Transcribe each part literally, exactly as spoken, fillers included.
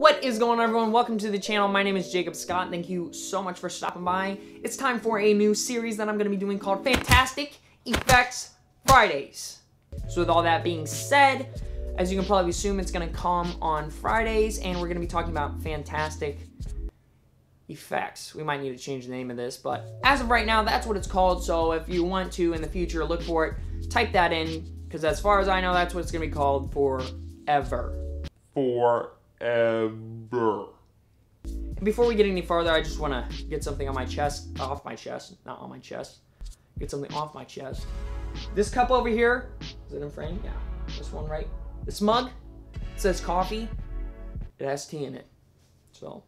What is going on, everyone? Welcome to the channel. My name is Jacob Scott. Thank you so much for stopping by. It's time for a new series that I'm going to be doing called Fantastic Effects Fridays. So with all that being said, as you can probably assume, it's going to come on Fridays, and we're going to be talking about Fantastic Effects. We might need to change the name of this, but as of right now, that's what it's called. So if you want to in the future, look for it, type that in, because as far as I know, that's what it's going to be called forever. Forever. Ever. Before we get any farther, I just want to get something on my chest, off my chest, not on my chest, get something off my chest. This cup over here, is it in frame? Yeah, this one, right? This mug, it says coffee, it has tea in it, so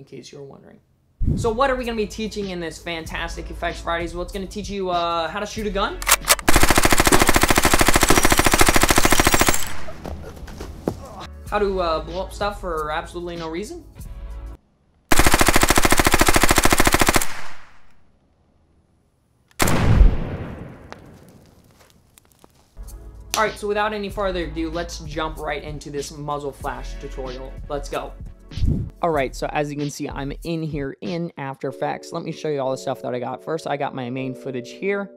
in case you're wondering. So what are we going to be teaching in this Fantastic Effects Fridays? Well, it's going to teach you uh, how to shoot a gun. How to uh, blow up stuff for absolutely no reason. Alright, so without any further ado, let's jump right into this muzzle flash tutorial. Let's go. Alright, so as you can see, I'm in here in After Effects. Let me show you all the stuff that I got. First, I got my main footage here.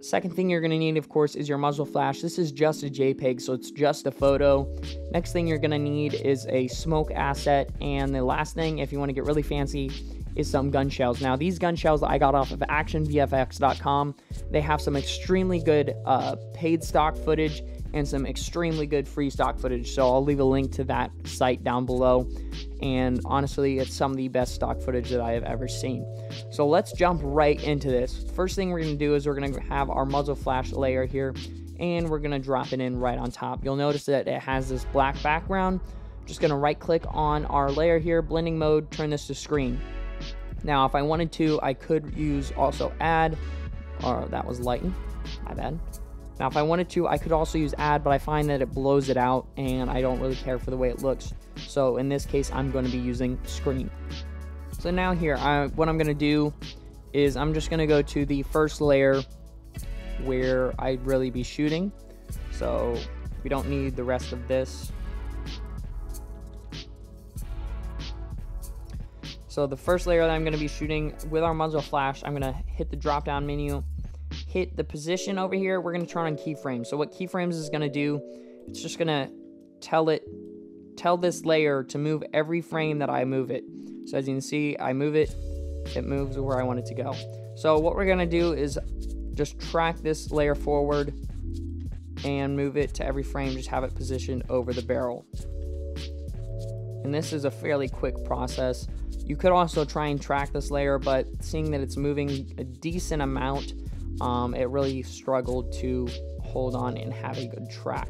Second thing you're going to need, of course, is your muzzle flash. This is just a JPEG, so it's just a photo. Next thing you're going to need is a smoke asset. And the last thing, if you want to get really fancy, is some gun shells. Now, these gun shells I got off of action V F X dot com. They have some extremely good uh, paid stock footage and some extremely good free stock footage. So I'll leave a link to that site down below. And honestly, it's some of the best stock footage that I have ever seen. So let's jump right into this. First thing we're gonna do is we're gonna have our muzzle flash layer here, and we're gonna drop it in right on top. You'll notice that it has this black background. I'm just gonna right click on our layer here, blending mode, turn this to screen. Now, if I wanted to, I could use also add, or that was lighten, my bad. Now, if I wanted to, I could also use add, but I find that it blows it out and I don't really care for the way it looks. So in this case, I'm going to be using screen. So now here, I, what I'm going to do is I'm just going to go to the first layer where I'd really be shooting. So we don't need the rest of this. So the first layer that I'm going to be shooting with our muzzle flash, I'm going to hit the drop down menu, hit the position over here. We're going to turn on keyframes. So what keyframes is going to do, it's just going to tell it, tell this layer to move every frame that I move it. So as you can see, I move it, it moves where I want it to go. So what we're going to do is just track this layer forward and move it to every frame. Just have it positioned over the barrel. And this is a fairly quick process. You could also try and track this layer, but seeing that it's moving a decent amount, um, it really struggled to hold on and have a good track.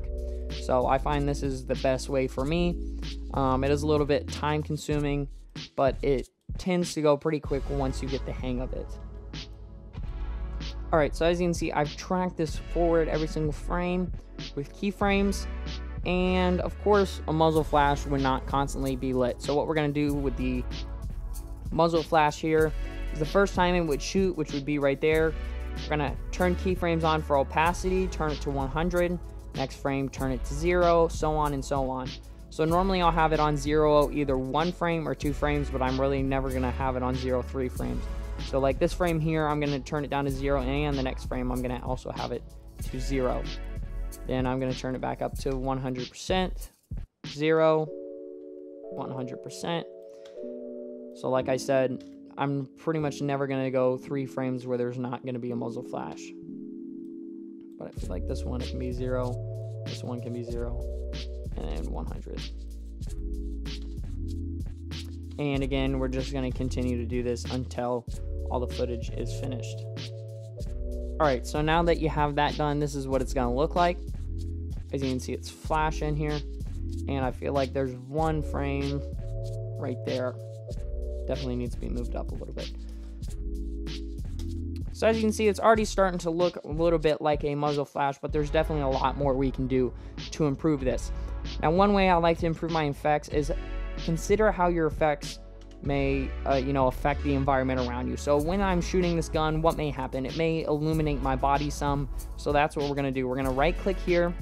So I find this is the best way for me. Um, it is a little bit time consuming, but it tends to go pretty quick once you get the hang of it. All right, so as you can see, I've tracked this forward every single frame with keyframes. And of course, a muzzle flash would not constantly be lit. So what we're gonna do with the muzzle flash here is the first time it would shoot, which would be right there. We're gonna turn keyframes on for opacity, turn it to one hundred, next frame, turn it to zero, so on and so on. So normally I'll have it on zero, either one frame or two frames, but I'm really never gonna have it on zero, three frames. So like this frame here, I'm gonna turn it down to zero, and the next frame, I'm gonna also have it to zero. Then I'm gonna turn it back up to one hundred percent, zero, one hundred percent. So like I said, I'm pretty much never gonna go three frames where there's not gonna be a muzzle flash. But I feel like this one, it can be zero, this one can be zero, and one hundred. And again, we're just gonna continue to do this until all the footage is finished. All right, so now that you have that done, this is what it's gonna look like. As you can see, it's flashing here, and I feel like there's one frame right there. Definitely needs to be moved up a little bit. So as you can see, it's already starting to look a little bit like a muzzle flash, but there's definitely a lot more we can do to improve this. Now, one way I like to improve my effects is consider how your effects may uh, you know, affect the environment around you. So when I'm shooting this gun, what may happen? It may illuminate my body some. So that's what we're gonna do. We're gonna right click here,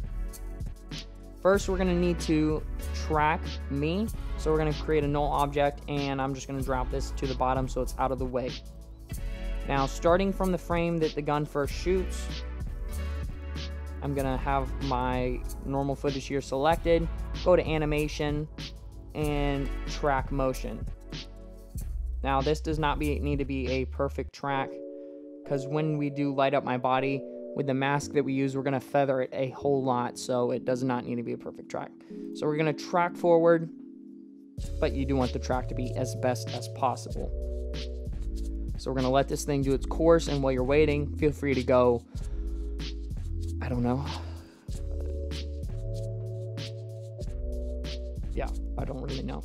First, we're gonna need to track me. So we're gonna create a null object, and I'm just gonna drop this to the bottom so it's out of the way. Now, starting from the frame that the gun first shoots, I'm gonna have my normal footage here selected, go to animation, and track motion. Now, this does not be, need to be a perfect track, because when we do light up my body with the mask that we use, we're gonna feather it a whole lot, so it does not need to be a perfect track. So we're gonna track forward, but you do want the track to be as best as possible. So we're gonna let this thing do its course, and while you're waiting, feel free to go, I don't know. Yeah, I don't really know.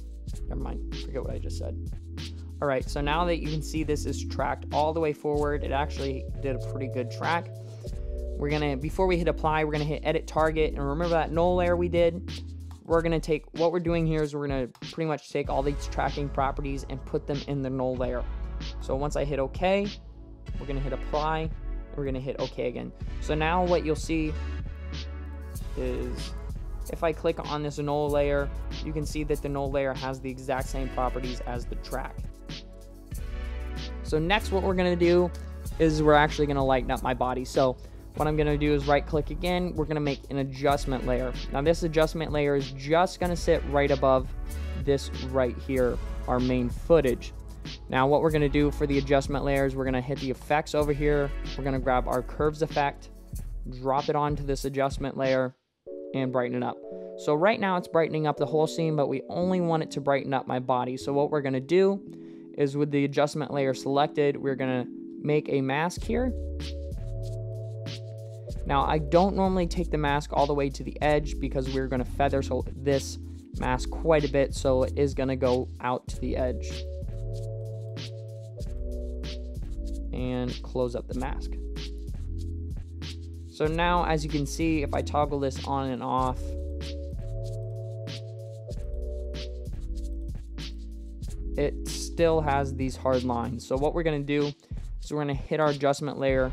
Never mind, forget what I just said. All right, so now that you can see this is tracked all the way forward, it actually did a pretty good track. We're gonna, before we hit apply, we're gonna hit edit target, and remember that null layer we did? We're gonna take, what we're doing here is we're gonna pretty much take all these tracking properties and put them in the null layer. So once I hit okay, we're gonna hit apply, and we're gonna hit okay again. So now what you'll see is, if I click on this null layer, you can see that the null layer has the exact same properties as the track. So next, what we're gonna do is we're actually gonna lighten up my body. So what I'm gonna do is right click again, we're gonna make an adjustment layer. Now this adjustment layer is just gonna sit right above this right here, our main footage. Now what we're gonna do for the adjustment layers, we're gonna hit the effects over here, we're gonna grab our curves effect, drop it onto this adjustment layer, and brighten it up. So right now it's brightening up the whole scene, but we only want it to brighten up my body. So what we're gonna do is with the adjustment layer selected, we're gonna make a mask here. Now I don't normally take the mask all the way to the edge because we're gonna feather this mask quite a bit, so it is gonna go out to the edge. And close up the mask. So now, as you can see, if I toggle this on and off, it still has these hard lines. So what we're gonna do is we're gonna hit our adjustment layer,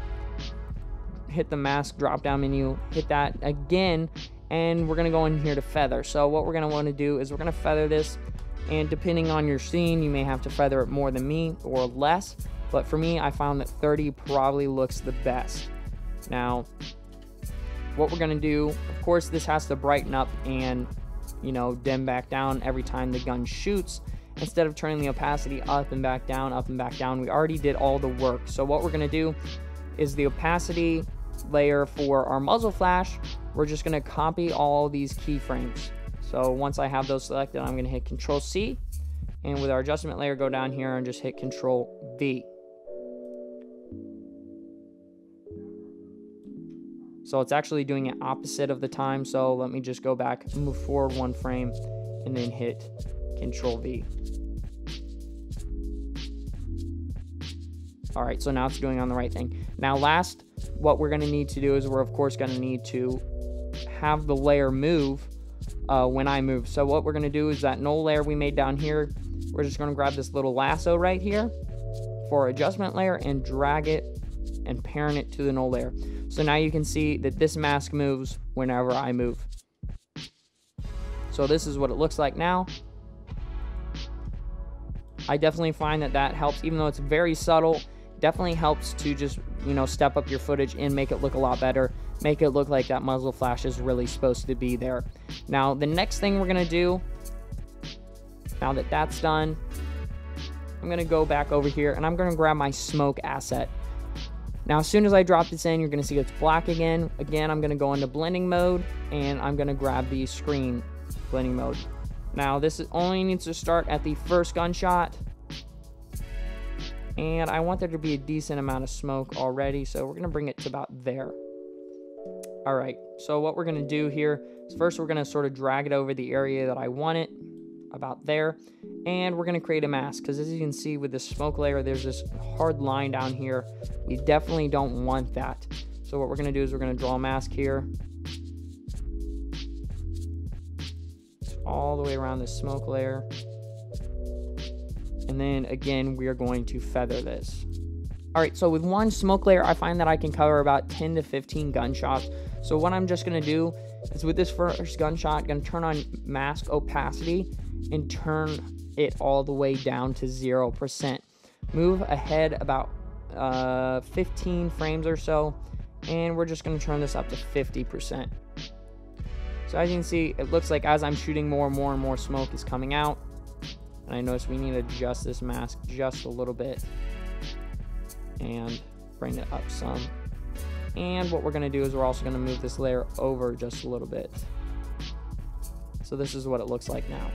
hit the mask drop down menu, hit that again, and we're gonna go in here to feather. So what we're gonna wanna do is we're gonna feather this, and depending on your scene, you may have to feather it more than me or less, but for me, I found that thirty probably looks the best. Now, what we're gonna do, of course, this has to brighten up and, you know, dim back down every time the gun shoots. Instead of turning the opacity up and back down, up and back down, we already did all the work. So what we're gonna do is the opacity layer for our muzzle flash, we're just gonna copy all these keyframes. So once I have those selected, I'm gonna hit Control C, and with our adjustment layer, go down here and just hit Control V. So it's actually doing it opposite of the time. So let me just go back, move forward one frame, and then hit Control V. All right, so now it's doing on the right thing. Now last, what we're gonna need to do is we're of course gonna need to have the layer move uh, when I move. So what we're gonna do is that null layer we made down here, we're just gonna grab this little lasso right here for adjustment layer and drag it and parent it to the null layer. So now you can see that this mask moves whenever I move. So this is what it looks like now. I definitely find that that helps, even though it's very subtle, definitely helps to just, you know, step up your footage and make it look a lot better, make it look like that muzzle flash is really supposed to be there. Now, the next thing we're gonna do, now that that's done, I'm gonna go back over here and I'm gonna grab my smoke asset. Now, as soon as I drop this in, you're gonna see it's black again. Again, I'm gonna go into blending mode, and I'm gonna grab the screen blending mode. Now, this only needs to start at the first gunshot. And I want there to be a decent amount of smoke already, so we're gonna bring it to about there. All right, so what we're gonna do here is first we're gonna sort of drag it over the area that I want it, about there. And we're gonna create a mask, because as you can see with the smoke layer, there's this hard line down here. We definitely don't want that. So what we're gonna do is we're gonna draw a mask here, all the way around the smoke layer. And then again, we are going to feather this. All right, so with one smoke layer, I find that I can cover about ten to fifteen gunshots. So what I'm just gonna do is with this first gunshot, going to turn on mask opacity and turn it all the way down to zero percent. Move ahead about uh, fifteen frames or so, and we're just going to turn this up to fifty percent. So as you can see, it looks like as I'm shooting, more and more and more smoke is coming out. And I notice we need to adjust this mask just a little bit and bring it up some. And what we're going to do is we're also going to move this layer over just a little bit. So this is what it looks like now.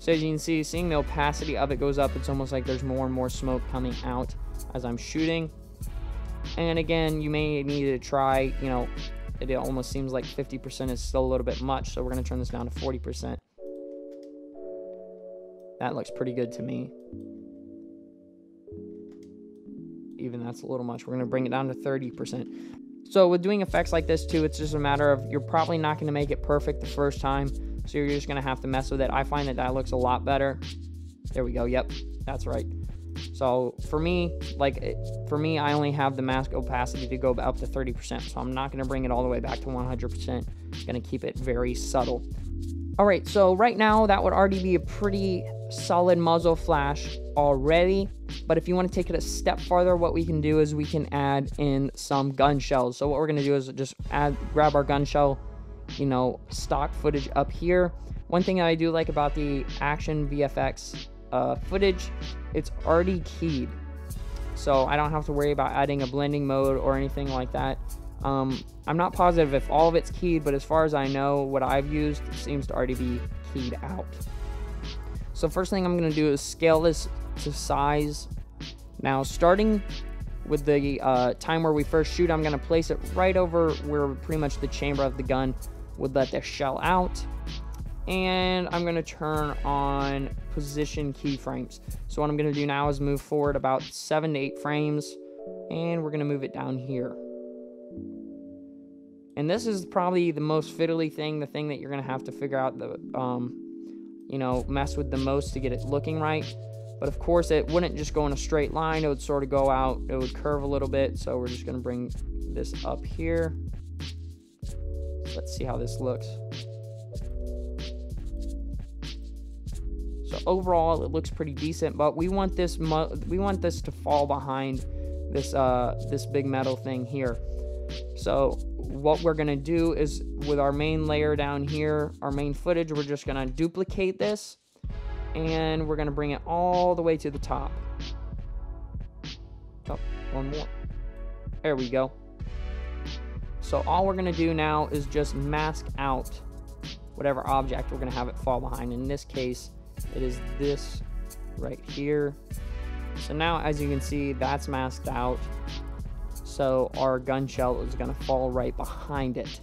So as you can see, seeing the opacity of it goes up, it's almost like there's more and more smoke coming out as I'm shooting. And again, you may need to try, you know, it almost seems like fifty percent is still a little bit much, so we're going to turn this down to forty percent. That looks pretty good to me. Even that's a little much. We're going to bring it down to thirty percent. So with doing effects like this too, it's just a matter of you're probably not going to make it perfect the first time, so you're just going to have to mess with it. I find that that looks a lot better. There we go. Yep, that's right. So for me, like it, for me, I only have the mask opacity to go up to thirty percent, so I'm not going to bring it all the way back to one hundred percent. Going to keep it very subtle. All right, so right now that would already be a pretty solid muzzle flash already, but if you want to take it a step farther, what we can do is we can add in some gun shells. So what we're going to do is just add, grab our gun shell, you know, stock footage up here. One thing that I do like about the Action V F X uh, footage, it's already keyed, so I don't have to worry about adding a blending mode or anything like that. Um, I'm not positive if all of it's keyed, but as far as I know, what I've used seems to already be keyed out. So first thing I'm going to do is scale this to size. Now, starting with the uh, time where we first shoot, I'm going to place it right over where pretty much the chamber of the gun would let the shell out. And I'm going to turn on position keyframes. So what I'm going to do now is move forward about seven to eight frames, and we're going to move it down here. And this is probably the most fiddly thing, the thing that you're going to have to figure out the, um, you know, mess with the most to get it looking right. But of course, it wouldn't just go in a straight line. It would sort of go out. It would curve a little bit. So we're just going to bring this up here. Let's see how this looks. So overall, it looks pretty decent. But we want this we want this to fall behind this uh, this big metal thing here. So what we're going to do is with our main layer down here, our main footage, we're just going to duplicate this and we're going to bring it all the way to the top. Oh, one more. There we go. So all we're going to do now is just mask out whatever object we're going to have it fall behind. In this case, it is this right here. So now, as you can see, that's masked out. So our gun shell is going to fall right behind it.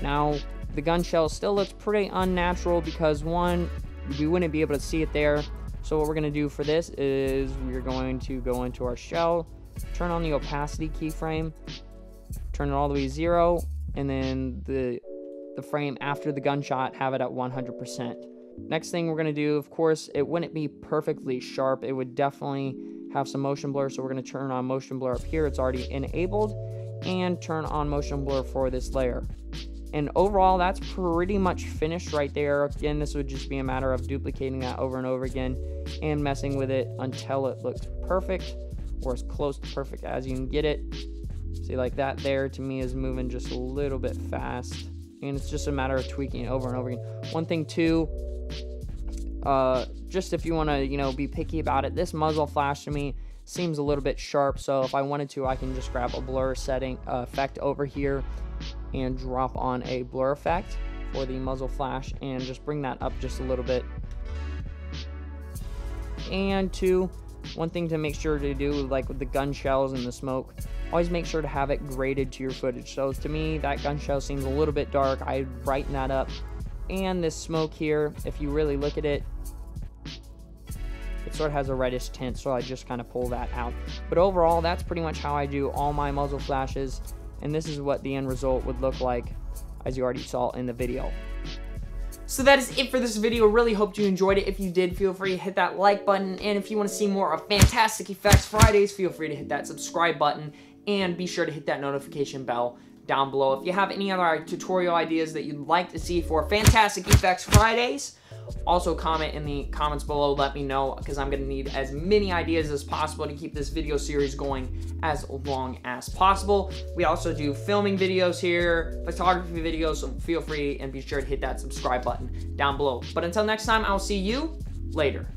Now, the gun shell still looks pretty unnatural because, one, we wouldn't be able to see it there. So what we're going to do for this is we're going to go into our shell, turn on the opacity keyframe, turn it all the way to zero, and then the, the frame after the gunshot, have it at one hundred percent. Next thing we're going to do, of course, it wouldn't be perfectly sharp. It would definitely have some motion blur, so we're going to turn on motion blur up here. It's already enabled, and turn on motion blur for this layer. And overall, that's pretty much finished right there. Again, this would just be a matter of duplicating that over and over again and messing with it until it looks perfect, or as close to perfect as you can get it. See, like that there to me is moving just a little bit fast, and it's just a matter of tweaking it over and over again. One thing too, Uh, just if you want to, you know, be picky about it, this muzzle flash to me seems a little bit sharp. So if I wanted to, I can just grab a blur setting uh, effect over here and drop on a blur effect for the muzzle flash and just bring that up just a little bit. And two, one thing to make sure to do, like with the gun shells and the smoke, always make sure to have it graded to your footage. So to me, that gun shell seems a little bit dark. I'd brighten that up. And this smoke here, if you really look at it, it sort of has a reddish tint, so I just kind of pull that out. But overall, that's pretty much how I do all my muzzle flashes, and this is what the end result would look like, as you already saw in the video. So that is it for this video. Really hoped you enjoyed it. If you did, feel free to hit that like button, and if you want to see more of Fantastic Effects Fridays, feel free to hit that subscribe button, and be sure to hit that notification bell down below. If you have any other tutorial ideas that you'd like to see for Fantastic Effects Fridays, also comment in the comments below, let me know, because I'm going to need as many ideas as possible to keep this video series going as long as possible. We also do filming videos here, photography videos, so feel free and be sure to hit that subscribe button down below. But until next time, I'll see you later.